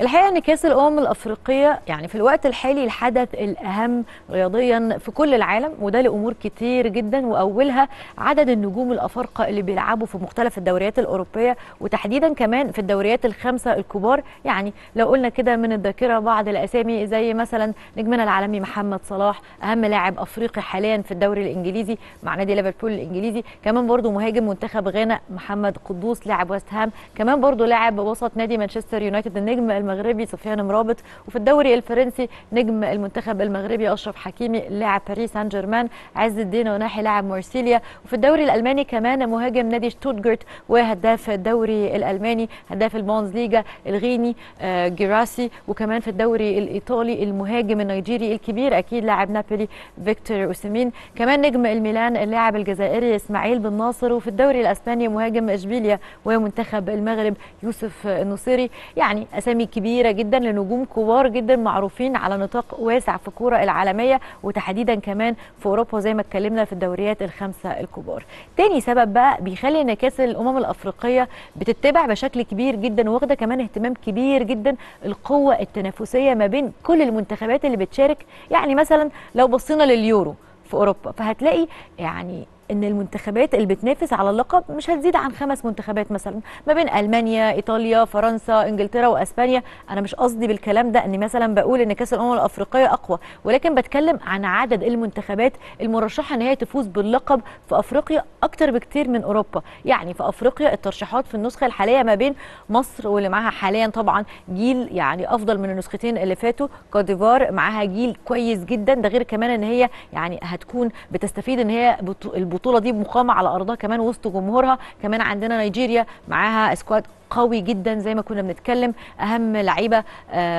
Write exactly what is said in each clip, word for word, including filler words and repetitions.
الحقيقه ان كاس الامم الافريقيه يعني في الوقت الحالي الحدث الاهم رياضيا في كل العالم، وده لامور كتير جدا، واولها عدد النجوم الافارقه اللي بيلعبوا في مختلف الدوريات الاوروبيه، وتحديدا كمان في الدوريات الخمسه الكبار. يعني لو قلنا كده من الذاكره بعض الاسامي زي مثلا نجمنا العالمي محمد صلاح، اهم لاعب افريقي حاليا في الدوري الانجليزي مع نادي ليفربول الانجليزي، كمان برضو مهاجم منتخب غانا محمد قدوس لاعب وست هام، كمان برضو لاعب وسط نادي مانشستر يونايتد النجم المغربي صفيان مرابط، وفي الدوري الفرنسي نجم المنتخب المغربي اشرف حكيمي لاعب باريس سان جيرمان، عز الدين وناحي لاعب مارسيليا، وفي الدوري الالماني كمان مهاجم نادي شتوتجارت وهداف الدوري الالماني هداف البوندسليغا الغيني آه جيراسي، وكمان في الدوري الايطالي المهاجم النيجيري الكبير اكيد لاعب نابلي فيكتور أوسيمين، كمان نجم الميلان اللاعب الجزائري اسماعيل بن ناصر، وفي الدوري الاسباني مهاجم اشبيليا ومنتخب المغرب يوسف النصيري. يعني اسامي كبيره جدا لنجوم كبار جدا معروفين على نطاق واسع في الكوره العالميه، وتحديدا كمان في اوروبا زي ما اتكلمنا في الدوريات الخمسه الكبار. تاني سبب بقى بيخلي ان كاس الامم الافريقيه بتتبع بشكل كبير جدا واخده كمان اهتمام كبير جدا القوه التنافسيه ما بين كل المنتخبات اللي بتشارك. يعني مثلا لو بصينا لليورو في اوروبا فهتلاقي يعني ان المنتخبات اللي بتنافس على اللقب مش هتزيد عن خمس منتخبات مثلا ما بين المانيا ايطاليا فرنسا انجلترا واسبانيا. انا مش قصدي بالكلام ده اني مثلا بقول ان كاس الامم الافريقيه اقوى، ولكن بتكلم عن عدد المنتخبات المرشحه ان هي تفوز باللقب في افريقيا اكتر بكتير من اوروبا. يعني في افريقيا الترشيحات في النسخه الحاليه ما بين مصر واللي معاها حاليا طبعا جيل يعني افضل من النسختين اللي فاتوا، كوت ديفوار معاها جيل كويس جدا، ده غير كمان ان هي يعني هتكون بتستفيد ان هي البطوله البطولة دي مقامة على أرضها كمان وسط جمهورها. كمان عندنا نيجيريا معاها سكواد قوي جدا زي ما كنا بنتكلم، اهم لعيبه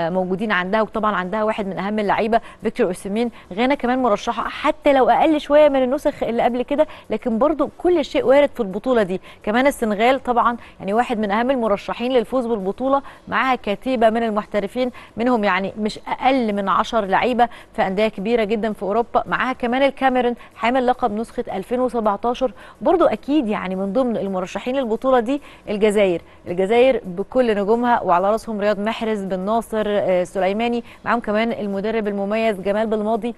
موجودين عندها، وطبعا عندها واحد من اهم اللعيبه فيكتور أوسيمين. غانا كمان مرشحه حتى لو اقل شويه من النسخ اللي قبل كده، لكن برضو كل شيء وارد في البطوله دي. كمان السنغال طبعا يعني واحد من اهم المرشحين للفوز بالبطوله، معاها كتيبه من المحترفين منهم يعني مش اقل من عشرة لعيبه في انديه كبيره جدا في اوروبا، معاها كمان الكاميرون حامل لقب نسخه ألفين وسبعطاشر برضو اكيد يعني من ضمن المرشحين للبطوله دي. الجزائر الجزائر بكل نجومها وعلى راسهم رياض محرز بن ناصر سليماني، معاهم كمان المدرب المميز جمال بالماضي.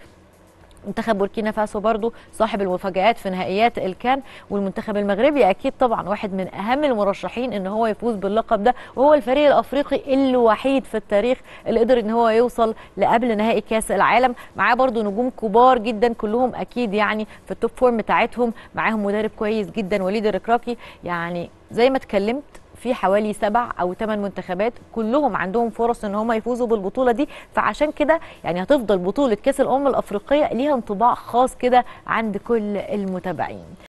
منتخب بوركينا فاسو برضو صاحب المفاجآت في نهائيات الكان، والمنتخب المغربي اكيد طبعا واحد من اهم المرشحين ان هو يفوز باللقب ده، وهو الفريق الافريقي الوحيد في التاريخ اللي قدر ان هو يوصل لقبل نهائي كاس العالم. معاه برضو نجوم كبار جدا كلهم اكيد يعني في التوب فورم بتاعتهم، معاهم مدرب كويس جدا وليد الركراكي. يعني زي ما اتكلمت في حوالي سبع او ثمان منتخبات كلهم عندهم فرص ان هم يفوزوا بالبطوله دي، فعشان كده يعني هتفضل بطوله كاس الامم الافريقيه ليها انطباع خاص كده عند كل المتابعين.